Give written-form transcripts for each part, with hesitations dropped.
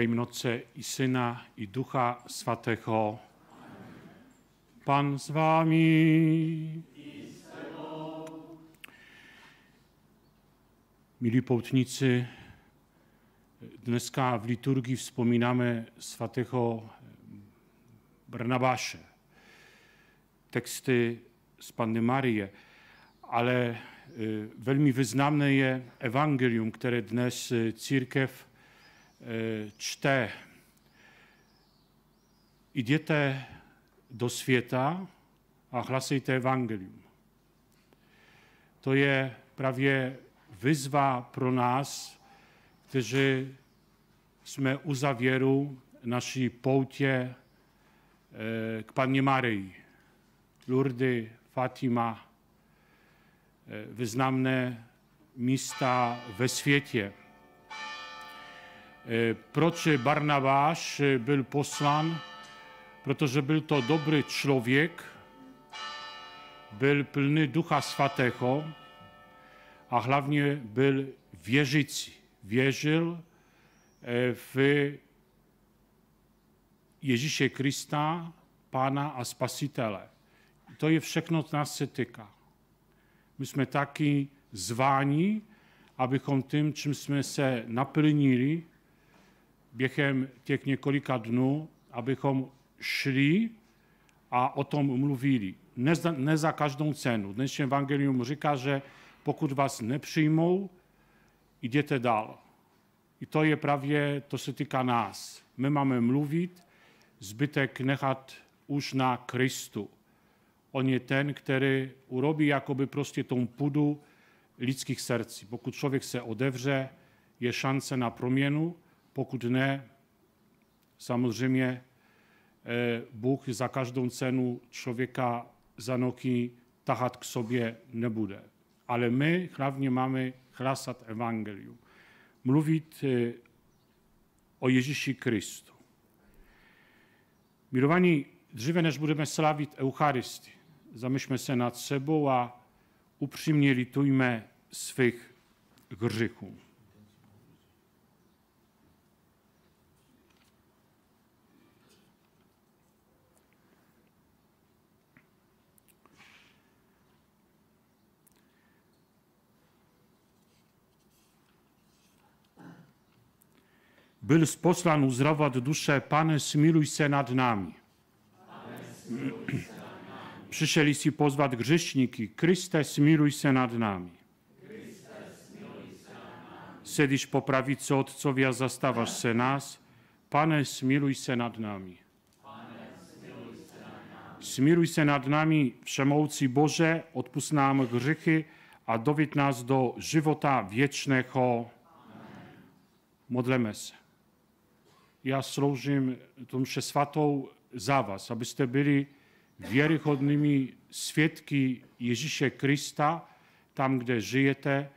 jméno Otce i Syna i Ducha Svatého. Pan z wami. Mili poutnicy, dneska w liturgii wspominamy Svatého Barnabasze, teksty z Panny Marie, ale velmi wyznamne je Ewangelium, które dnes církev čte. Idziecie do świata, a hlasujcie Ewangelium. To je prawie wyzwa pro nas, którzy jsme u zawieru naszej poutie k Pannie Marii. Lourdes, Fatima, wyznamne miasta we świecie. Proczy Barnabasz był posłan, protože był to dobry człowiek, był pełny Ducha Svatého, a hlavně byl věřící. Věřil w Ježíše Krista, Pana a Spasitele. To je všechno, co nas se týká. Myśmy taki zwani, abychom tym, czymśmy się napełnili biegiem tych niekolika dni, abychom szli a o tym mówili. Nie za każdą cenę. Dnes Ewangelium říká, że pokud was nie przyjmą, idziecie dalej. I to jest prawie, to się tyka nas. My mamy mówić, zbytek nechat już na Chrystu. On jest ten, który urobi jakoby proste tą pudu ludzkich serc. Pokud człowiek się odewrze, jest szansa na promieniu, pokud nie, samozřejmě Bóg za każdą cenę człowieka za nogi tachat k sobie nie bude. Ale my hlavně mamy hlasat Ewangelium. Mówić o Jezusie Chrystu. Milowani, dříve než budeme slavit Eucharystię, zamyślmy się nad sobą, a uprzejmie litujmy swych grzechów. Byl posłan uzdrawiać duszę, Pane, smiluj się nad nami. Przyszli si pozwać grzeszniki, Chryste, smiluj się nad nami. Siedzisz po prawicy Otcowia, zastawasz się nas, Pane, smiluj się nad nami. Smiluj się nad nami, Wszemołci Boże, odpust nam grzechy, a dowiedź nas do żywota wiecznego. Modleme się. Ja sloužím tu mszę svatą za was, abyście byli wierychodnymi świadkami Jezusa Chrysta tam, gdzie żyjecie,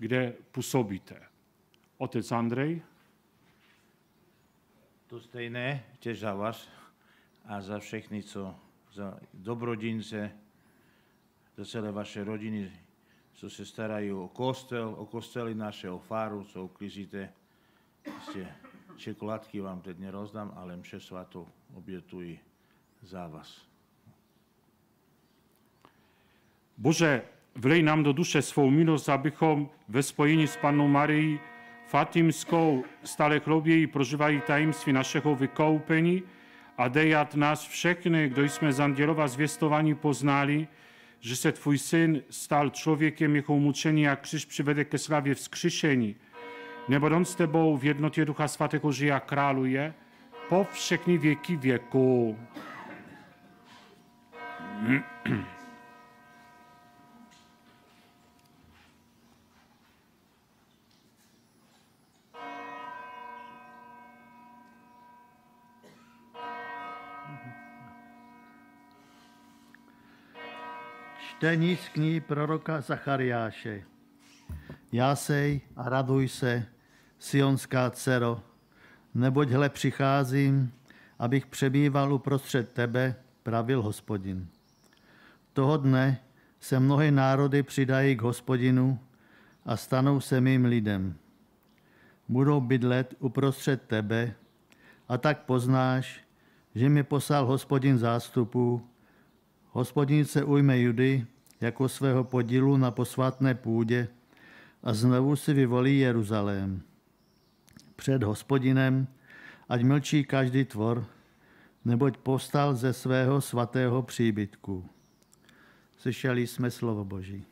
gdzie působíte. Otec Andrej. To stejné, też za was, a za wszystkich, co za dobrodzińce, za całe wasze rodziny, co się starają o kostel, o kosteli nasze, o faru, co uklizíte. Čokoládky vám teď nerozdám, ale mše svatou obětuji za vás. Bože, vlej nám do duše svou milost, abychom ve spojení s Pannou Marií Fatimskou stále chluběji prožívali tajemství našeho vykoupení a dej, aby nás všechny, kdo jsme z andělova zvěstování poznali, že se tvůj syn stal člověkem, jeho mučení a křiž přivede ke slavě vzkříšení. Nie będąc z Tobą w jednocie Ducha Svatého, że ja kraluję, po wszechni wieki wieku. Čtení z knihy proroka Zachariáše. Jásej a raduj se, Sionská dcero, neboť hle přicházím, abych přebýval uprostřed tebe, pravil Hospodin. Toho dne se mnohé národy přidají k Hospodinu a stanou se mým lidem. Budou bydlet uprostřed tebe a tak poznáš, že mě poslal Hospodin zástupu. Hospodin se ujme Judy jako svého podílu na posvátné půdě a znovu si vyvolí Jeruzalém. Před Hospodinem ať mlčí každý tvor, neboť povstal ze svého svatého příbytku. Slyšeli jsme slovo Boží.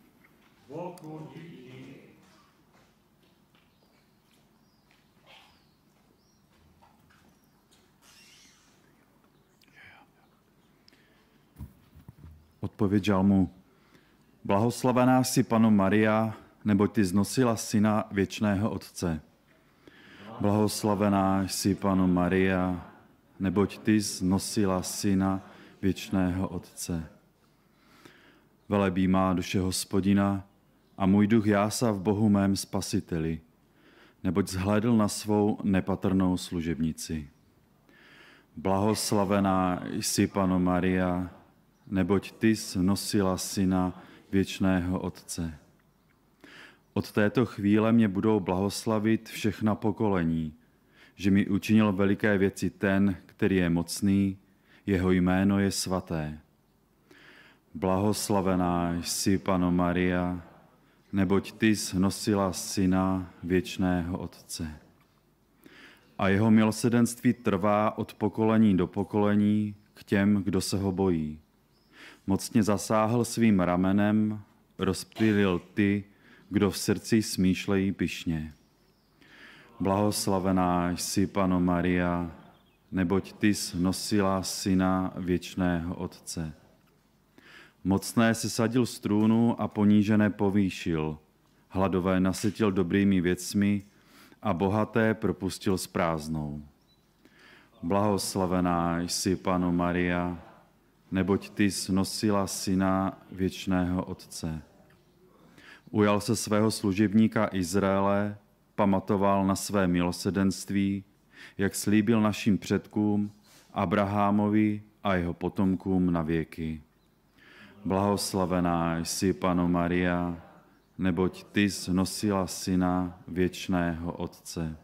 Odpověděl mu, blahoslavená jsi Panno Maria, neboť ty znosila syna věčného Otce. Blahoslavená jsi Panno Maria, neboť ty znosila syna věčného Otce. Velebí má duše Hospodina a můj duch jásá v Bohu mém Spasiteli, neboť zhlédl na svou nepatrnou služebnici. Blahoslavená jsi Panno Maria, neboť ty znosila syna věčného Otce. Od této chvíle mě budou blahoslavit všechna pokolení, že mi učinil veliké věci ten, který je mocný, jeho jméno je svaté. Blahoslavená jsi, Panno Maria, neboť ty znosila syna věčného Otce. A jeho milosrdenství trvá od pokolení do pokolení k těm, kdo se ho bojí. Mocně zasáhl svým ramenem, rozptýlil ty, kdo v srdci smýšlejí pyšně. Blahoslavená jsi, Panno Maria, neboť ty znosila syna věčného Otce. Mocné sesadil z trůnu a ponížené povýšil, hladové nasytil dobrými věcmi a bohaté propustil s prázdnou. Blahoslavená jsi, Panno Maria, neboť ty znosila syna věčného Otce. Ujal se svého služebníka Izraele, pamatoval na své milosrdenství, jak slíbil našim předkům, Abrahamovi a jeho potomkům na věky. Blahoslavená jsi, Panno Maria, neboť ty znosila syna věčného Otce.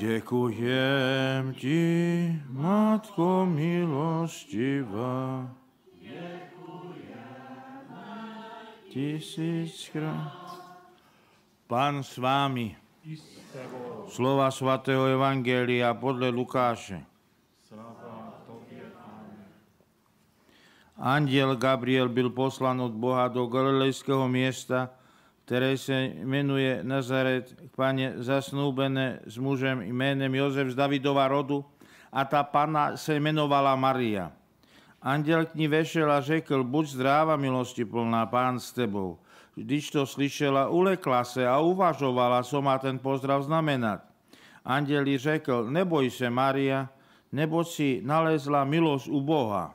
Dziękuję Ci, Matko miłościwa. Tysiąckrat. Pan z Wami. Słowa Świętego Ewangelia podle Łukasza. Angiel Gabriel był posłany od Boga do galilejskiego miasta, které se jmenuje Nazaret, k paně zasnoubené s mužem jménem Josef z Davidova rodu, a ta pana se jmenovala Maria. Anděl k ní vešel a řekl, buď zdráva, milosti plná, Pán s tebou. Když to slyšela, ulekla se a uvažovala, co má ten pozdrav znamenat. Anděl jí řekl, neboj se, Maria, neboť si nalezla milost u Boha.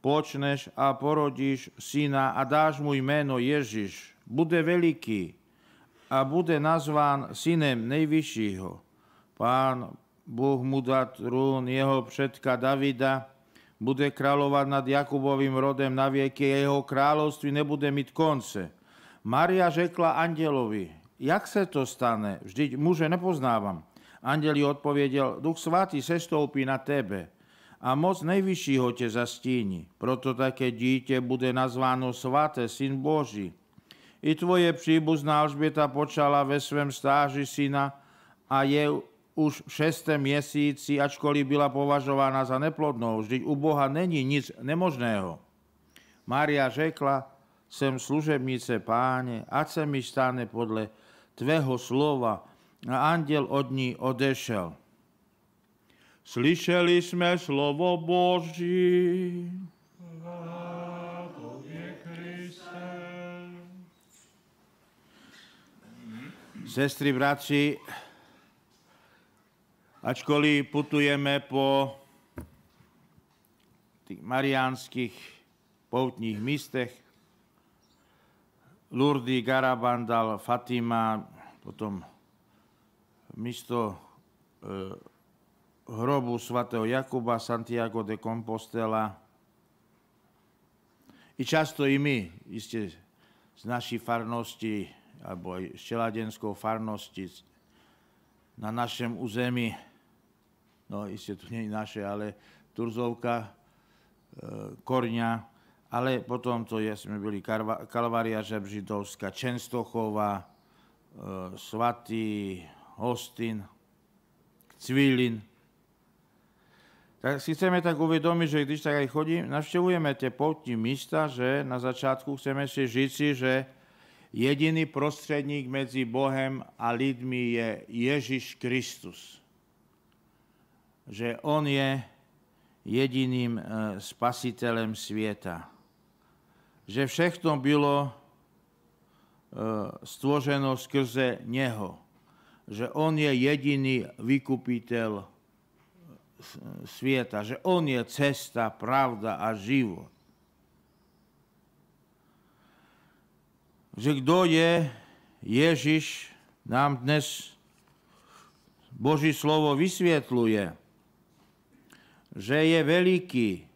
Počneš a porodíš syna a dáš mu jméno Ježíš. Bude veliký a bude nazván synem nejvyššího. Pán Bůh mu dá trůn jeho předka Davida, bude královat nad Jakubovým rodem na věky, jeho království nebude mít konce. Maria řekla andělovi, jak se to stane, vždyť muže nepoznávám. Anděl jí odpověděl, Duch Svatý sestoupí na tebe a moc nejvyššího tě zastíní. Proto také dítě bude nazváno svaté, syn Boží. I tvoje příbuzná Alžběta počala ve svém stáži syna a je už v 6. měsíci, ačkoliv byla považována za neplodnou, vždyť u Boha není nic nemožného. Maria řekla, jsem služebnice Páně, ať se mi stane podle tvého slova. A anděl od ní odešel. Slyšeli jsme slovo Boží. Sestry, braci, ačkoliv putujeme po tych mariánskych poutních místech, Lourdes, Garabandal, Fatima, potom místo hrobu svatého Jakuba, Santiago de Compostela. I často i my, jistě z naší farnosti, albo z čeladenskou farnosti na našem území, no jistě to není naše, ale Turzówka, Kornia, ale potom to jsme byli Kalwaria Brzydowska, Częstochowa, Svatý Hostin, Cvilin. Tak si chceme tak uvědomit, že když tak aj chodím, navštěvujeme ty poutní místa, že na začátku chceme si říci, že jediný prostředník mezi Bohem a lidmi je Ježíš Kristus. Že on je jediným spasitelem světa. Že všechno bylo stvořeno skrze něho. Že on je jediný vykupitel světa, že on je cesta, pravda a život. Že kdo je Ježíš, nám dnes Boží slovo vysvětluje, že je veliký,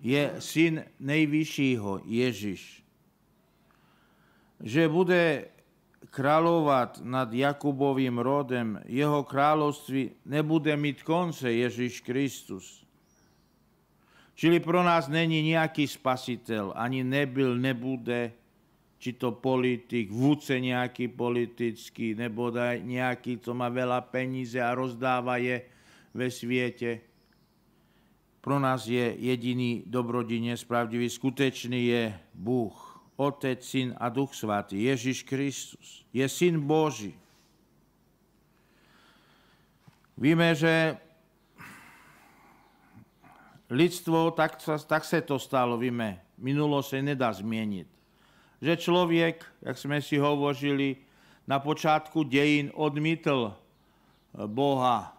je syn nejvyššího Ježíš, že bude královat nad Jakubovým rodem, jeho království nebude mít konce, Ježíš Kristus. Čili pro nás není nějaký spasitel, ani nebyl, nebude, či to politik, vůdce nějaký politický, nebo nějaký, co má veľa peníze a rozdává je ve světě. Pro nás je jediný dobrodinec, pravdivý, skutečný je Bůh. Otec, Syn a Duch Svatý, Ježíš Kristus, je Syn Boží. Víme, že lidstvo, tak se to stalo, víme, minulo se nedá změnit. Že člověk, jak jsme si hovořili, na počátku dějin odmítl Boha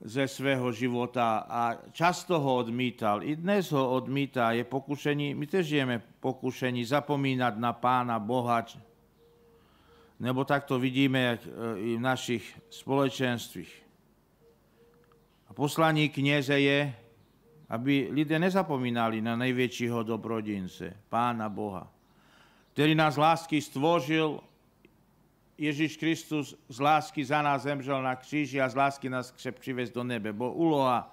ze svého života a často ho odmítal. I dnes ho odmítá. Je pokušení, my też žijeme pokušení zapomínat na Pána Boha. Nebo tak to vidíme jak i v našich společenstvích. A poslání kněze je, aby lidé nezapomínali na největšího dobrodince, Pána Boha, který nás lásky stvořil. Ježíš Kristus z lásky za nás zemřel na kříži a z lásky nás chce přivést do nebe, bo úloha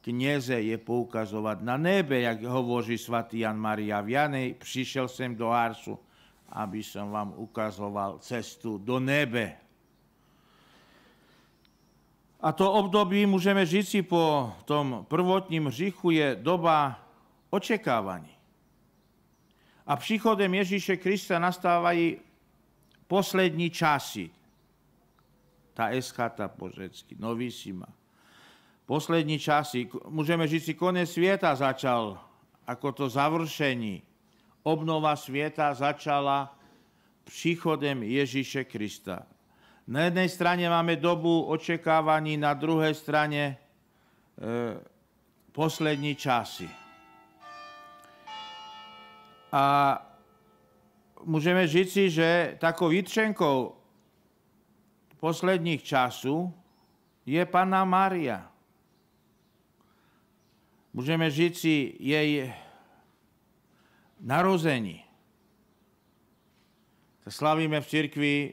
kněze je poukazovat na nebe, jak hovoří svatý Jan Maria Viany, přišel jsem do Arsu, aby jsem vám ukazoval cestu do nebe. A to období, můžeme říci, po tom prvotním hříchu je doba očekávání. A příchodem Ježíše Krista nastávají poslední časy, ta eschata po řecky, novissima. Poslední časy, můžeme říct, konec světa začal, jako to završení. Obnova světa začala příchodem Ježíše Krista. Na jedné straně máme dobu očekávání, na druhé straně poslední časy. A můžeme říci, že takovou výtřenkou posledních časů je Panna Maria. Můžeme říci jej narození. Slavíme v církvi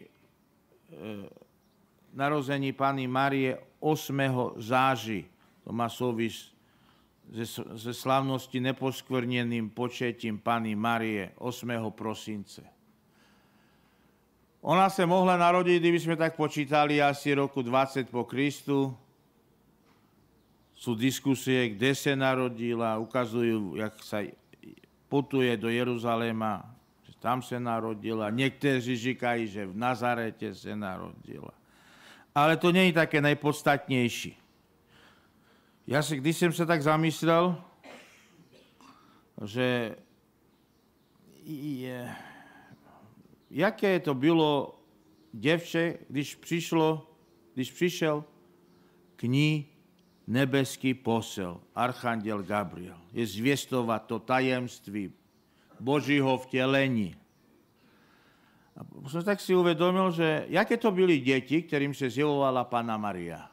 narození Panny Marie 8. září. To má souvislost ze slavnosti neposkvrněným početím Panny Marie 8. prosince. Ona se mohla narodit, kdybychom tak počítali, asi roku 20 po Kristu. Jsou diskusie, kde se narodila, ukazují, jak se putuje do Jeruzaléma, že tam se narodila. Někteří říkají, že v Nazaretě se narodila. Ale to není také nejpodstatnější. Když jsem se tak zamyslel, že jaké to bylo dziewczę, gdyż przyszedł k niej niebieski poseł, archangiel Gabriel, jest zwiastować to tajemstwie Bożego wcielenia. Tak si uvedomil, že jaké to byli deti, ktorým sa zjevovala Panna Mária.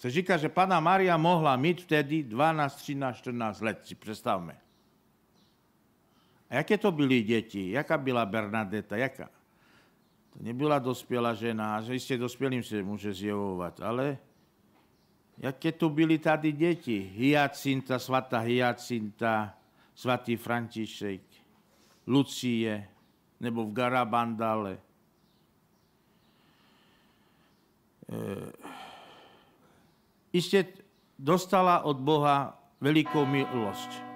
Sa říká, že Panna Mária mohla mať vtedy 12, 13, 14 let, si predstavme. A jaké to byli deti? Jaká byla Bernadetta? Jaká? To nebyla dospelá žena, že iste dospelým sa môže zjevovať, ale jaké to byli tady deti? Hyacinta, svatá Hyacinta, svatý Franciszek, Lucie, nebo v Garabandale. Iste dostala od Boha veľkou milosť.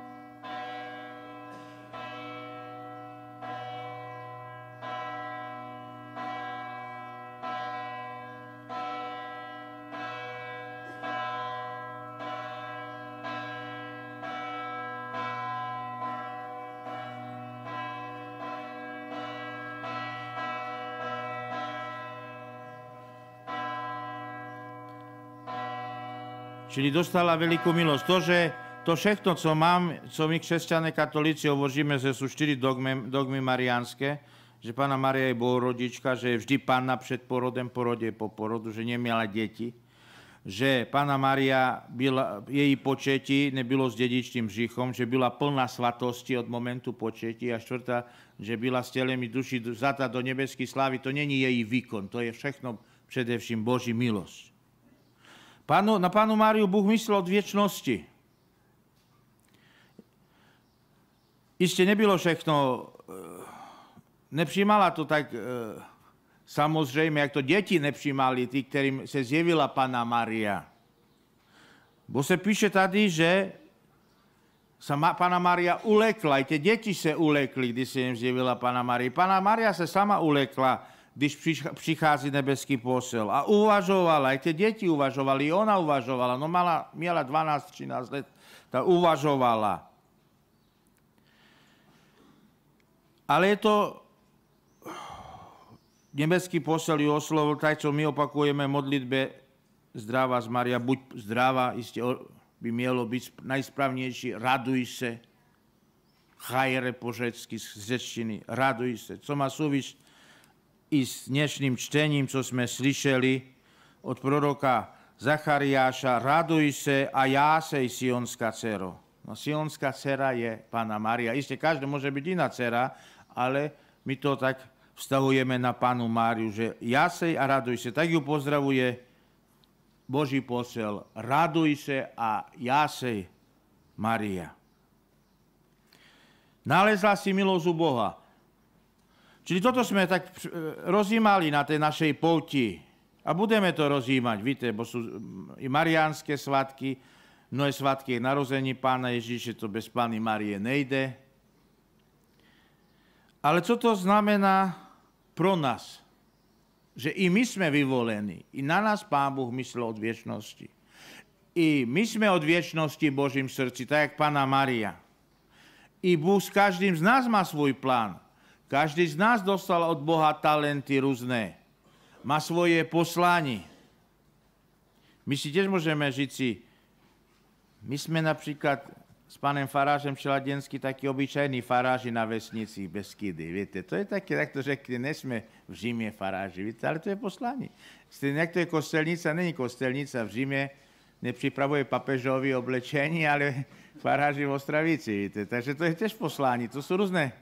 Czyli dostala wielką miłość. To, że to wszystko, co mam, co my chrześcijanie katolicy uważamy, że są 4 dogmy mariańskie, że Panna Maria była rodziczka, że wždy Panna przed porodem, porodzie po porodu, że nie miała dzieci, że Panna Maria, jej poczęcie nie było z dziedzicznym grzechem, że była pełna świętości od momentu poczęcia, a 4, że była z cielem i duszy wzięta do niebieskiej sławy, to nie jest jej wykon, to jest wszystko przede wszystkim Boża miłość. Na Pannu Mariu Bóg myślał od wieczności. Iście nie było wszystko, nie przyjmała to tak samozrejme, jak to dzieci nie przyjmali, ty, którym się zjawiła Panna Maria. Bo się pisze tady, że sama Panna Maria ulekla, i te dzieci się ulekli, gdy się im zjawiła Panna Maria. Panna Maria się sama ulekla, když přichází nebeský posel. A uvažovala, i ty děti uvažovaly, i ona uvažovala, no měla 12, 13 let, ta uvažovala. Ale je to, nebeský posel ji oslovil, tak, co my opakujeme modlitbe zdravá z Maria, buď zdravá, jistě by mělo být najsprávnější, raduj se, chajere po řecky, z řečtiny, raduj se, co má souvisť i s dnešným čtením, co sme slyšeli od proroka Zachariáša, raduj se a jásej, sionská dcero. No, sionská dcera je Panna Maria. Isté, každá môže byť iná dcera, ale my to tak vztahujeme na Pannu Máriu, že jásej a raduj se. Tak ju pozdravuje Boží posel. Raduj se a jásej, Maria. Nalezla si milosť u Boha. Czyli toto sme tak rozjímali na tej našej pouti a budeme to rozjímať, víte, bo sú i mariánske svatky, mnohé svatky je narození Pána Ježíše, to bez Panny Marie nejde. Ale co to znamená pro nás? Že i my sme vyvolení, i na nás Pán Boh myslel od viečnosti. I my sme od viečnosti v Božím srdci, tak jak Panna Maria. I Boh s každým z nás má svoj plán. Každý z nás dostal od Boha talenty různé. Má svoje poslání. My si tiež môžeme žiť si. My sme napríklad s pánem Faražem Ćeladienským takí obyčajní faráži na vesnici bez kydy. Viete, to je také, tak to řekli, nesme v Říme faráži, viete, ale to je poslání. Stejne, jak to je kostelnica, není kostelnica v Říme, nepřipravuje papežovi oblečení, ale faráži v Ostravici, viete. Takže to je tiež poslání, to sú různé.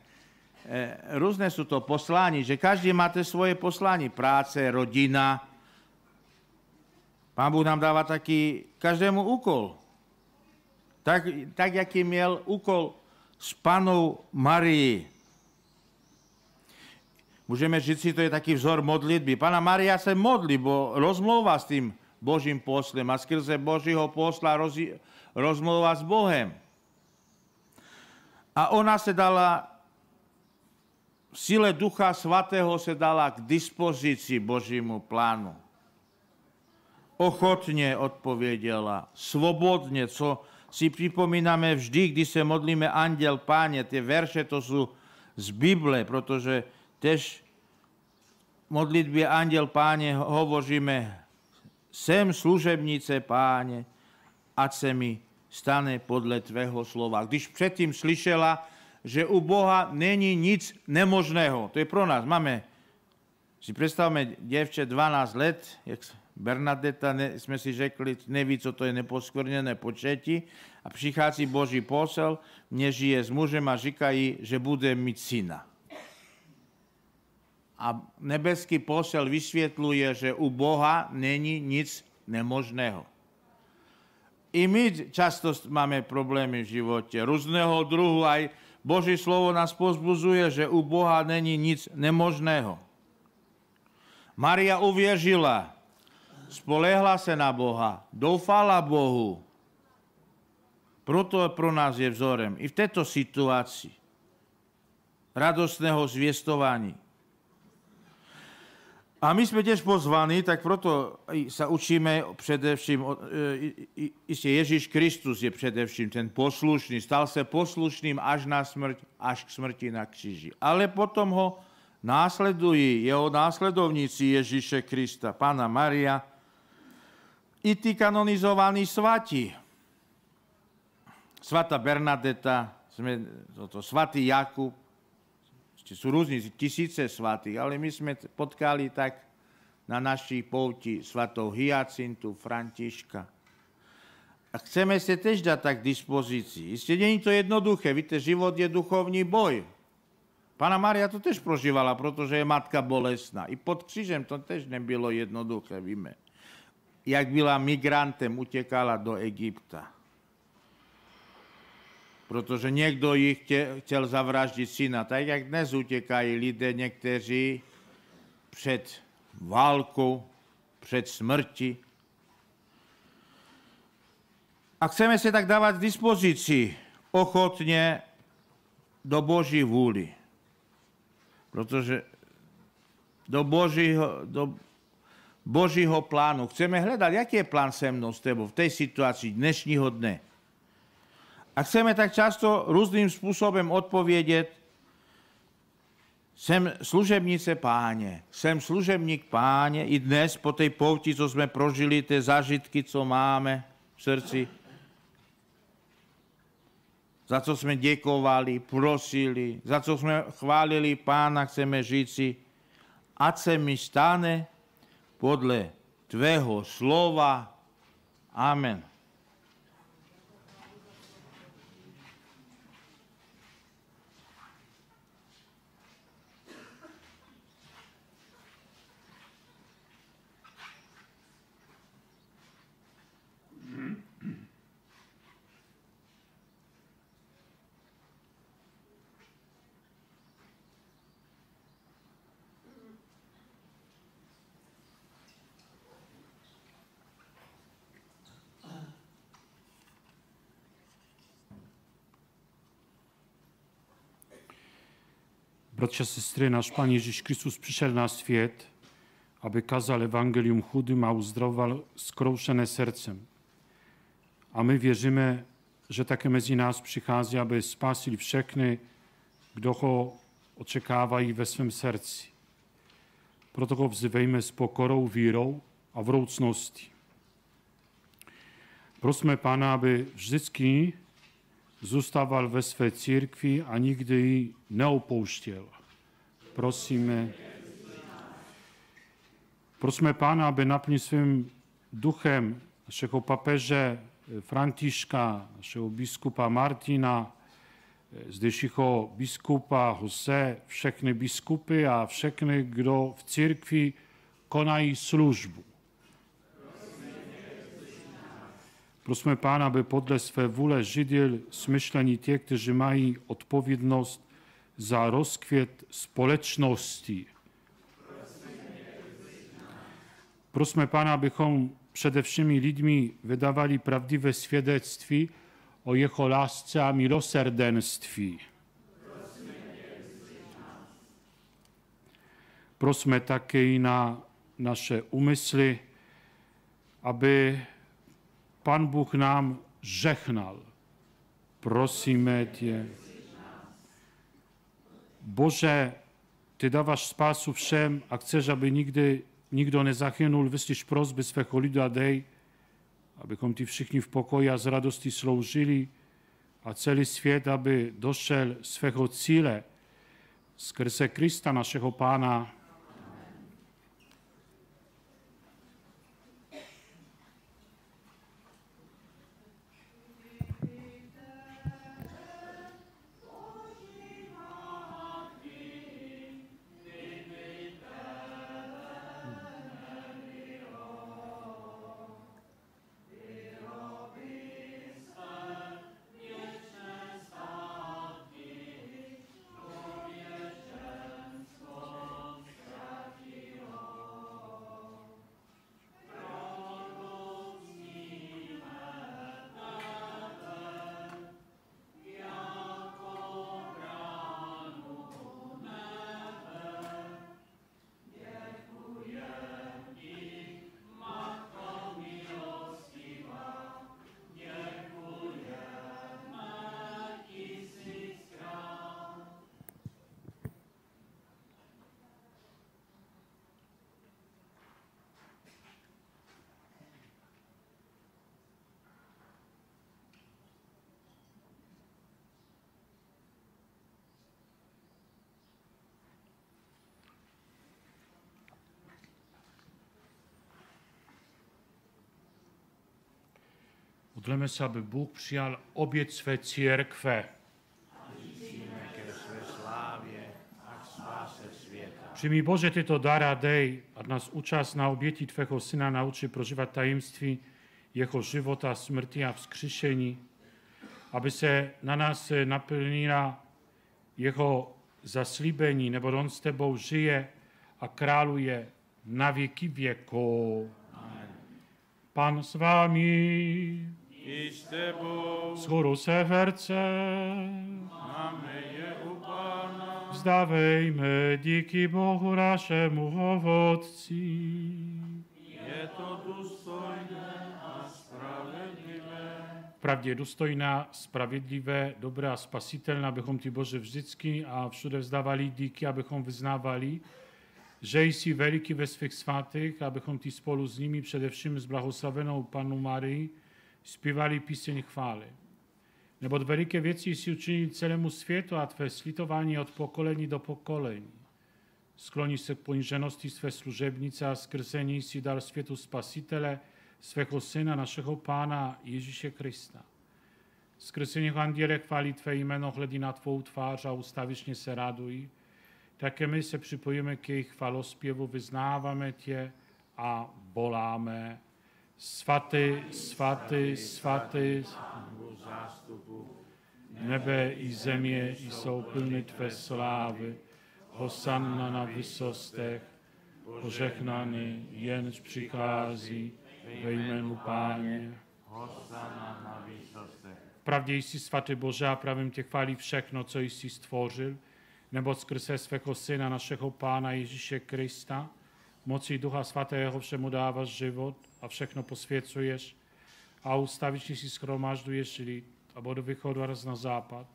Různé jsou to poslání, že každý máte svoje poslání, práce, rodina. Pán Bůh nám dává taky každému úkol. Tak jaký měl úkol s Pannou Marií. Můžeme říct si, to je taky vzor modlitby. Panna Maria se modlí, bo rozmlouvá s tím Božím poslem a skrze Božího posla rozmlouvá s Bohem. A ona se dala v sile Ducha Svatého se dala k dispozici Božímu plánu. Ochotně odpověděla, svobodně, co si připomínáme vždy, když se modlíme Anděl Páně. Ty verše to jsou z Bible, protože tež modlitwie Andziel Panie hovoríme: sem služebnice Panie, ať se mi stane podle Tvého slova. Když předtím slyšela, že u Boha není nic nemožného. To je pro nás. Máme, si představme děvče 12 let, jak Bernadetta, jsme si řekli, neví, co to je neposkvrněné početí, a přichází Boží posel, nežije s mužem a říkají, že bude mít syna. A nebeský posel vysvětluje, že u Boha není nic nemožného. I my často máme problémy v životě, různého druhu, a Boží slovo nás pozbuzuje, že u Boha není nic nemožného. Maria uvěřila, spolehla se na Boha, doufala Bohu. Proto pro nás je vzorem i v této situaci radostného zvěstování. A my jsme těž pozvaní, tak proto se učíme především, Ježíš Kristus je především ten poslušný, stal se poslušným až na smrt, až k smrti na kříži. Ale potom ho následují jeho následovníci Ježíše Krista, Panna Maria i ty kanonizovaní svatí. Svatá Bernadetta, svatý Jakub, sú rôzne tisíce svatých, ale my sme potkali tak na našich pouti svatou Hyacintu, Františka. A chceme sa tiež dať tak k dispozícii. Isté, nie je to jednoduché. Víte, život je duchovný boj. Panna Maria to tiež prožívala, pretože je matka bolestná. I pod křížem to tiež nebylo jednoduché, víme. Jak byla migrantem, utekala do Egypta. Protože někdo jich chtěl zavraždit syna. Tak jak dnes utěkají lidé někteří před válkou, před smrti. A chceme se tak dávat k dispozici ochotně do Boží vůli. Protože do Božího plánu. Chceme hledat, jaký je plán se mnou, s tebou v té situaci dnešního dne. A chceme tak často různým způsobem odpovědět: jsem služebnice Páně, jsem služebník Páně. I dnes po té pouti, co jsme prožili, ty zážitky, co máme v srdci, za co jsme děkovali, prosili, za co jsme chválili Pána, chceme říci: ať se mi stane podle tvého slova. Amen. Bracia, sestry, nasz Pan Jezus Chrystus przyszedł na świat, aby kazał Ewangelium chudym, a uzdrowił skruszone sercem. A my wierzymy, że takie między nas przychodzi, aby spasił wszechny, kto go oczekiwa i we swym sercu. Dlatego wzywajmy z pokorą, wierą, a wrócności. Prosimy Pana, aby wszystkie zostawał we swej církwi, a nigdy jej nie opuścił. Prosimy Pana, aby napełnił swym duchem naszego papieża Franciszka, naszego biskupa Martina, zdejszego biskupa José, wszechny biskupy, a wszechny, kto w církwi kona i służbu. Prosimy Pana, aby podle swej woli Żydiel smyśleni tych, którzy mają odpowiedzialność za rozkwiet społeczności. Prosimy Pana, abychom przede wszystkim ludźmi wydawali prawdziwe świadectwo o Jego lasce a miłosierdenstwie. Prosimy także i na nasze umysły, aby Pan Bóg nam żegnał. Prosimy Cię. Boże, Ty dawasz spasu wszem, a chcesz, aby nigdy nie zachinul wyslyš prosby swego ludu adej, abychom ty wszyscy w pokoju a z radości służyli, a cały świat, aby doszedł swego celu, skres Chrysta, naszego Pana. Modlimy się, aby Bóg przyjął obiec swe cierkwe. Przyjmij, Boże, Ty to dara dej, a nas uczas na obieci Twego Syna nauczy prożywać tajemstwi Jego żywota, śmierci a wskrzeszeni, aby się na nas napełniła Jego zaslibeni, nebo On z Tebą żyje, a króluje na wieki wieków. Pan z Wami. I z Tebą. Z góry serce mamy je u Pana. Wzdawajmy dzięki Bogu naszemu owoccu. Je to dostojne a sprawiedliwe. Wprawdzie dostojne, sprawiedliwe, dobre a spasitelne, abychom Ty, Boże, wszystkim a wszędzie wzdawali dzięki, abychom wyznawali, że jsi wielki we swych świętych, abychom Ty spolu z nimi, przede wszystkim z błogosławioną Panną Maryi, śpiewali pieśń chwały. Nebo wielkie rzeczy jsi uczynił całemu światu, a Twe slitowanie od pokoleń do pokoleń. Skloni się k poniżeności Twe służebnice, a skrzesenie jsi dal światu Spasitele, swego Syna, naszego Pana, Jezusa Chrysta. Skrzesenie angiele chwali Twe imię, chledi na Twą twarz, a ustawicznie się raduj. Také my se připojíme k jejich chvalospěvu, vyznáváme Tě a voláme. Svatý, svatý, svatý, nebe i země jsou plny Tvé slávy. Hosanna na vysostech, požehnaný jenž přichází ve jménu Páně. Hosanna na vysostech. Pravdě jsi svatý Bože a pravím Tě chválí všechno, co jsi stvořil, nebo skrze swego Syna, naszego Pana Jezusa Chrysta, mocy i Ducha Świętego wszemu dawasz żywot, a wszystko poświęcujesz, a ustawicznie si schromażdujesz lid, aby do wychodu raz na zapad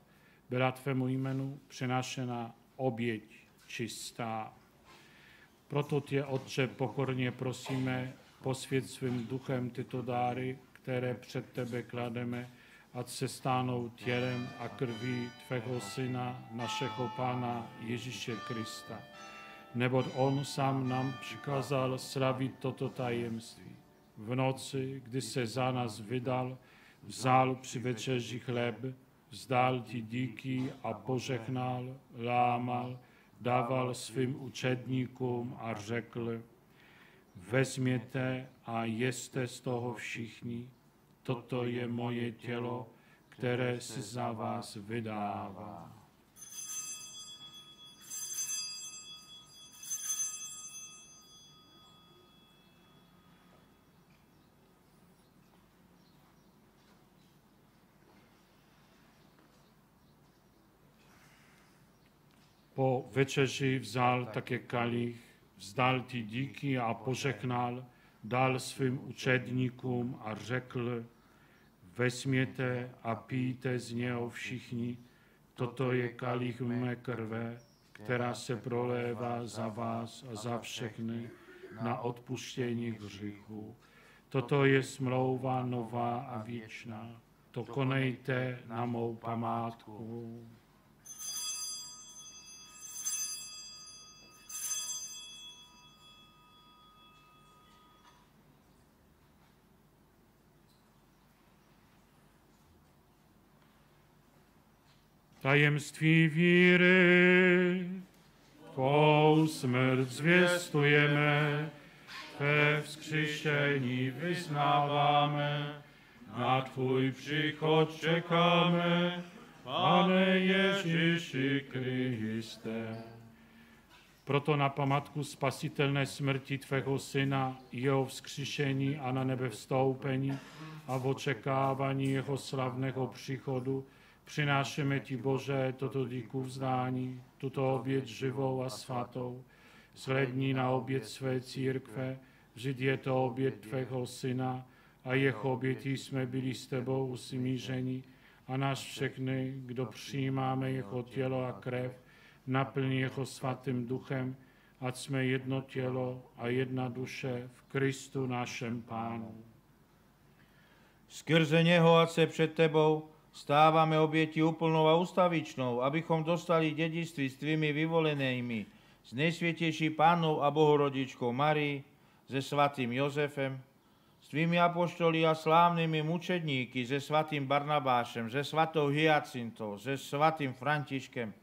była Twemu imieniu przynoszona obieć czysta. Proto Cię, Otcze, pokornie prosimy, poświęć swym duchem Ty to dary, które przed Tebe klademy, ať se stanou tělem a krví Tvého Syna, našeho Pána Ježíše Krista. Neboť On sám nám přikázal slavit toto tajemství. V noci, kdy se za nás vydal, vzal při večeři chleb, vzdal ti díky a požehnal, lámal, dával svým učedníkům a řekl: vezměte a jeste z toho všichni, toto je moje tělo, které se za vás vydává. Po večeři vzal také kalich, vzdal ti díky a požehnal, dal swym uczednikom, a rzekł: weźmiete a pijte z niego wszyscy, to je kalich me krve, teraz se prolewa za was a za wszechnych na odpuszczenie grzechu. To jest mlowa nowa a wieczna. To konejte na mą památku. Tajemství víry Twą śmierć zwiastujemy, Twe wskrzeszeni wyznawamy, na Twój przychód czekamy, Panie Jezusie Chryste. Proto na památku spasitelnej śmierci Twego Syna, Jego wskrzeszeni a na niebie wstąpeni, a w oczekiwaniu Jego sławnego przychodu, przynosimy Ci, Boże, toto díku vzdání, tuto oběť živou a svatou, zhlédni na oběť své církve, vždyť je to oběť Tvého Syna a jeho obětí jsme byli s Tebou usmířeni a nás všechny, kdo přijímáme jeho tělo a krev, naplní jeho svatým duchem, ať jsme jedno tělo a jedna duše v Kristu našem Pánu. Skrze něho, ať se před Tebou stávame obieti úplnou a ustavičnou, abychom dostali dedictví s Tvými vyvolenými, s Nejsvietejší Pánou a Bohorodičkou Marii, se svatým Jozefem, s Tvými apoštoli a slávnymi mučedníky, se svatým Barnabášem, se svatou Hyacintou, se svatým Františkem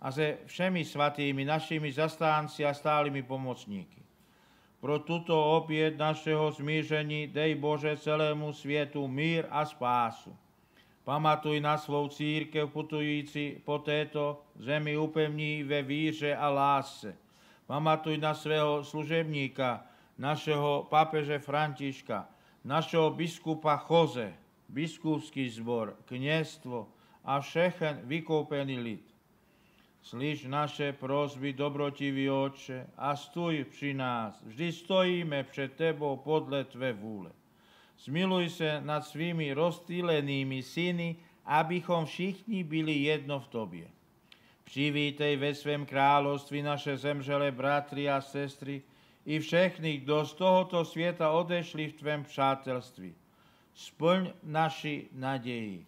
a se všemi svatými našimi zastánci a stálými pomocníky. Pro tuto oběť našeho smíření dej Bože celému světu mír a spásu. Pamatuj na svou církev putující po této zemi, upevní ve víře a lásce. Pamatuj na svého služebníka, našeho papeže Františka, našeho biskupa José, biskupský zbor, kněstvo a všechen vykoupený lid. Slyš naše prosby, dobrotivý Otče, a stůj při nás. Vždy stojíme před Tebou podle Tvé vůle. Zmiluj se nad svými rozstýlenými syny, abychom všichni byli jedno v Tobě. Přivítej ve svém království naše zemřelé bratry a sestry i všechny, kdo z tohoto světa odešli v Tvém přátelství. Splň naši naději,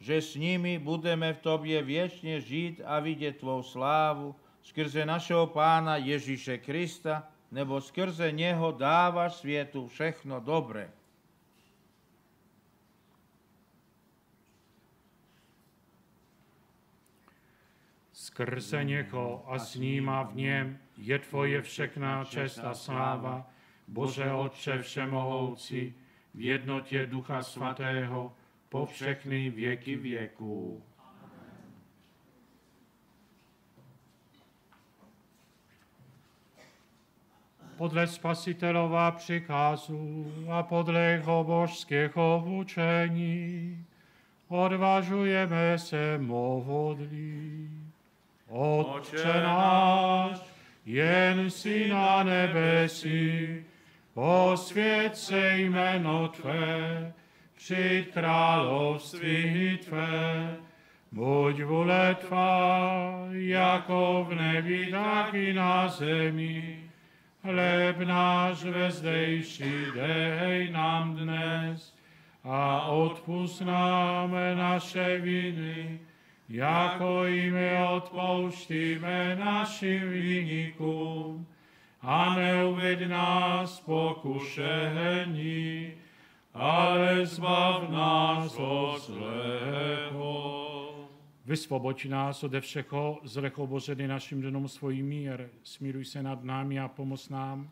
že s nimi budeme v Tobě věčně žít a vidět Tvou slávu skrze našeho Pána Ježíše Krista, nebo skrze něho dáváš světu všechno dobré. Skrze něho a s ním a v něm je Tvoje všechna čest a sláva, Bože Otče všemohoucí, v jednotě Ducha Svatého, po všechny věky věků. Podle Spasitelova přikázu a podle jeho božského učení odvážujeme se modlit. Otče náš, jen si na nebesi, posvěť se jméno Tvé, přijď království Tvé, buď vůle Tvá, jako v nebi, tak i na zemi. Chléb náš vezdejší dej nám dnes a odpusť nám naše viny, jako i my odpouštíme našim viníkům, a neuveď nás pokušení, ale zbav nás od zlého. Vysvoboď nás ode všeho, zlého Bože, dej našim dnům svůj mír, smíruj se nad námi a pomoz nám,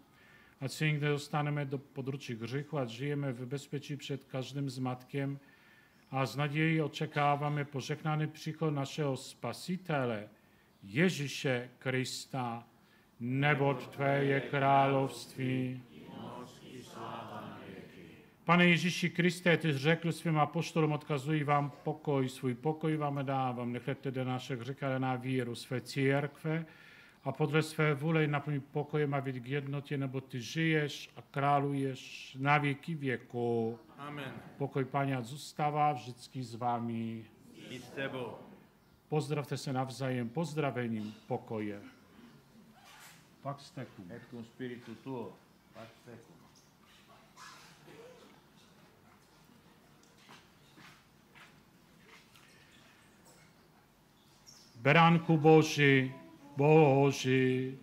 ať se nikdy dostaneme do područí hříchu, ať žijeme v bezpečí před každým zmatkem, a z naději očekáváme požehnaný příchod našeho Spasitele, Ježíše Krista, neboť Tvé je království. Pane Ježíši Kriste, Ty řekl svým apoštolům, odkazuji vám pokoj vám dávám, nechlejte do našich hříchů, ale na víru své církve a podle své vůle naplň pokojem a věd k jednotě, nebo Ty žiješ a králuješ na věky věku. Amen. Pokoj Páně zůstává vždycky s vámi. I s Tebou. Pozdrawte se nawzajem pozdravením pokoje. Pax tecum. Et cum spiritu tuo. Pax tecum. Beránku Boží, Boží,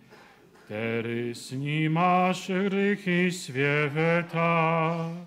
který snímáš hříchy světa,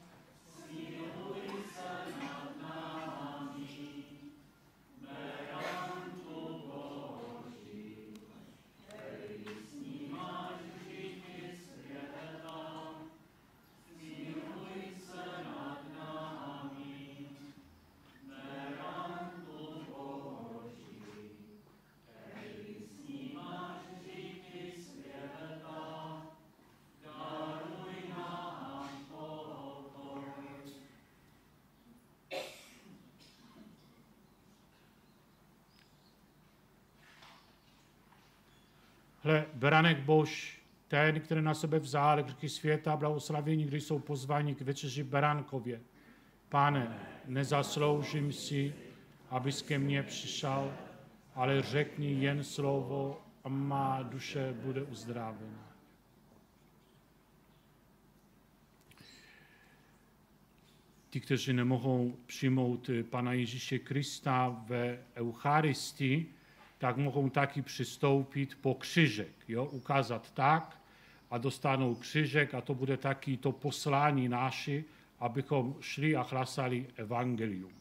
beranek Boż, ten, który na sobie wziął grzechy świata, błogosławieni, gdy są pozwani k wieczerzy barankowie. Panie, nie zasłużę si, abyś ke mnie przyszedł, ale rzeknij jen słowo, a ma dusza będzie uzdrowiona. Ci, którzy nie mogą przyjąć Pana Jezusa Chrysta w Eucharystii, tak mogą taki przystąpić po krzyżek, jo? Ukazać tak, a dostaną krzyżek, a to będzie taki to posłanie nasze, abychom szli a chlasali Ewangelium.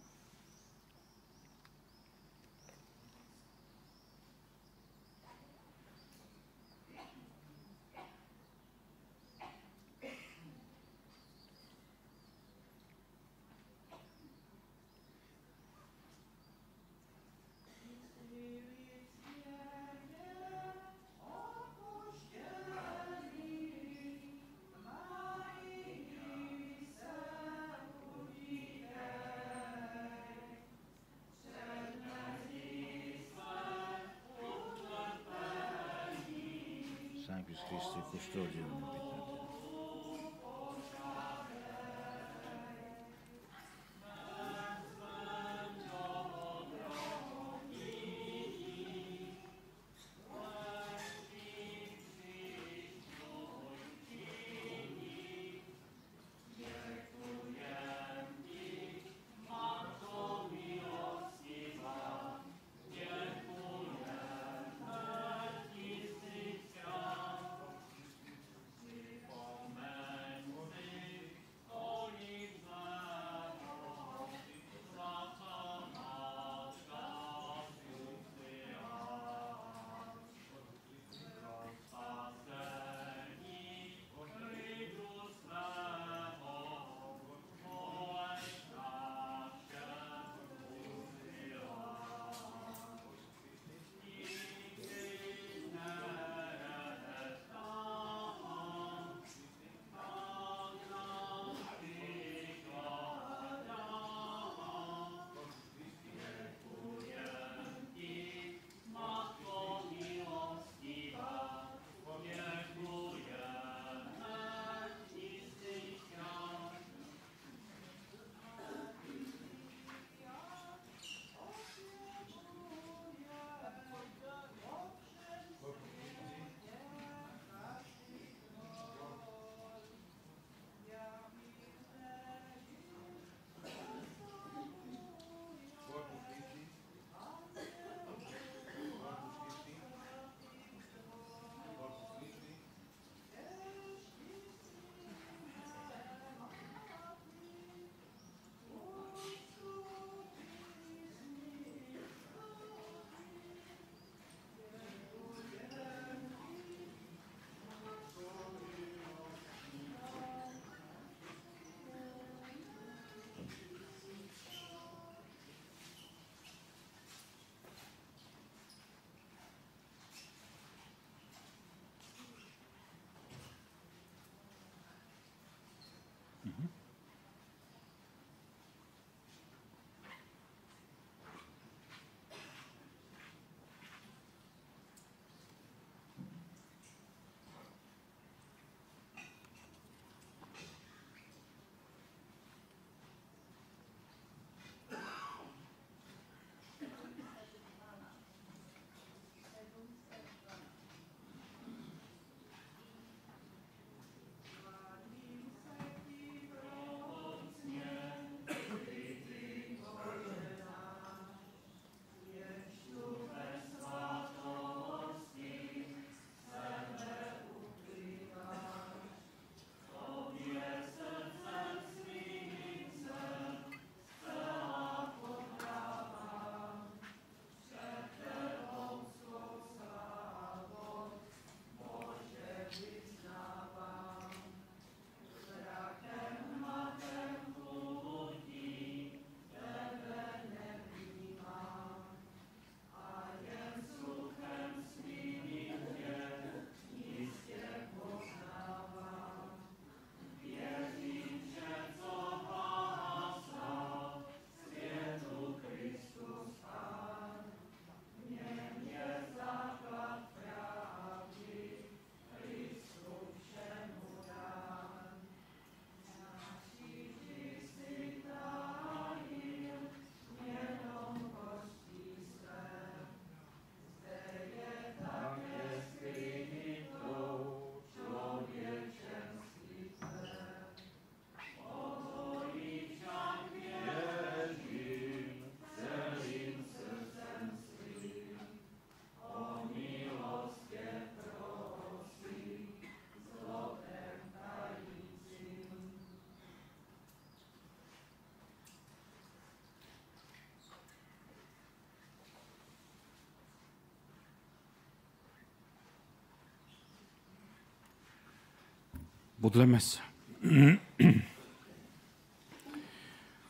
Budlemy się.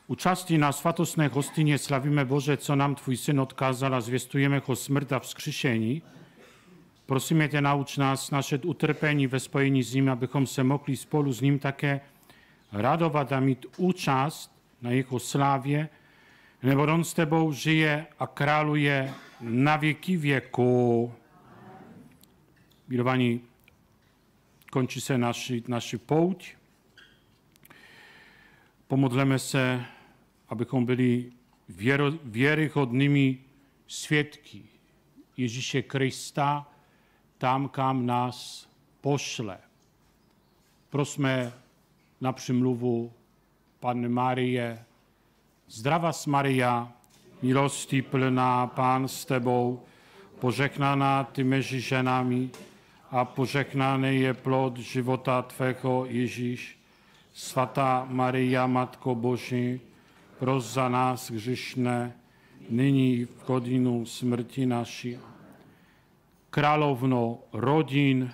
Uczastni na swatosnej hostynie sławimy Boże, co nam Twój Syn odkazał, a zwiestujemy Ho smrta wskrzesieni. Prosimy Cię, naucz nas, nasze utrpeni, wespojeni z Nim, abychom se mogli z polu z Nim takie radować, a mieć uczast na Jego sławie, nebo On z Tebą żyje, a króluje na wieki wieku. Milowani, kończy się nasz połudź. Pomodlemy się, abyśmy byli wierychodnymi świadkami Jezusa Chrysta tam, kam nas pośle. Prosimy na przymluwu Panny Marię. Zdrowaś Maryja, miłości pełna, Pan z Tobą, pożegnana Ty między żenami, a pożegnany jest plod żywota Twego, Jezus. Święta Maryja, Matko Boża, proś za nas grzeszne, nyní i w godzinę śmierci naszej. Królowno rodzin,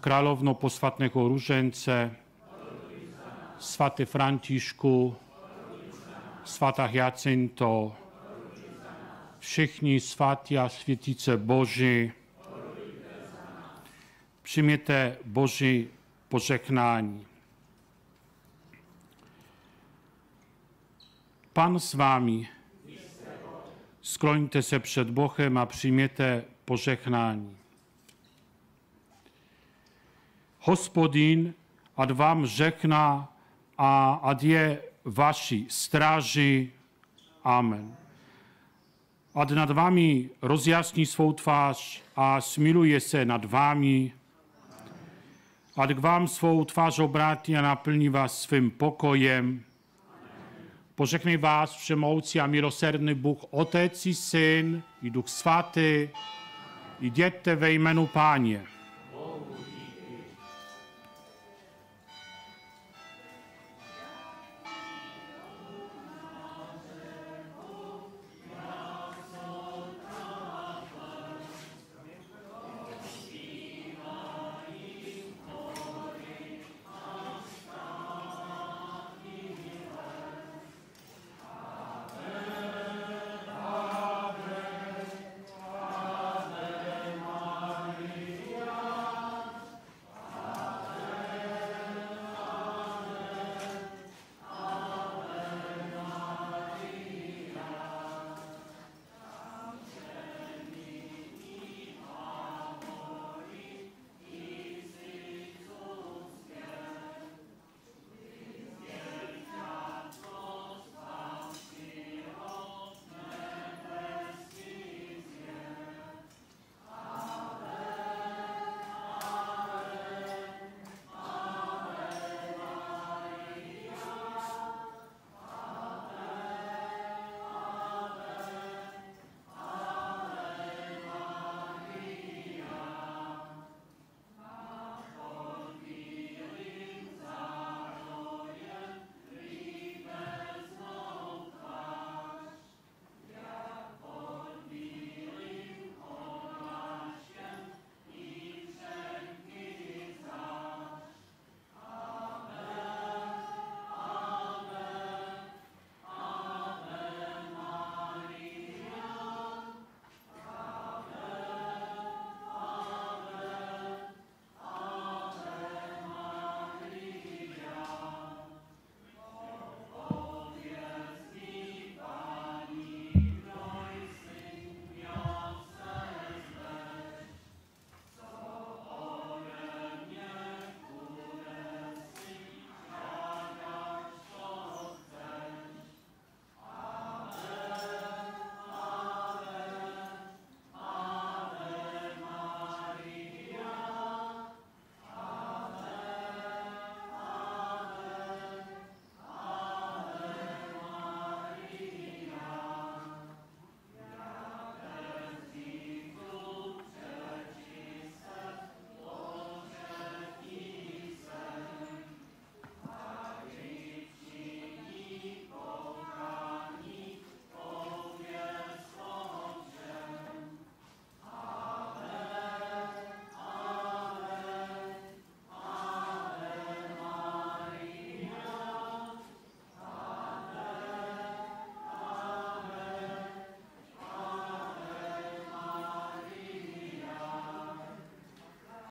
królowno posłatnego różańca, Święty Franciszku, Święta Hyacinto, wszyscy święci a świętice Boży, przyjmijcie Boże pożegnanie. Pan z wami, sklońcie się przed Bogiem, a przyjmijcie pożegnanie. Hospodin ad wam żegna, a ad je wasi straży. Amen. Ad nad wami rozjaśni swą twarz, a smiluje się nad wami. Ad k wam swą twarz obrati, a napełni was swym pokojem. Pożegnaj was wszemołcy, a miłosierny Bóg, Otec i Syn i Duch Święty. Idziecie we imieniu Panie.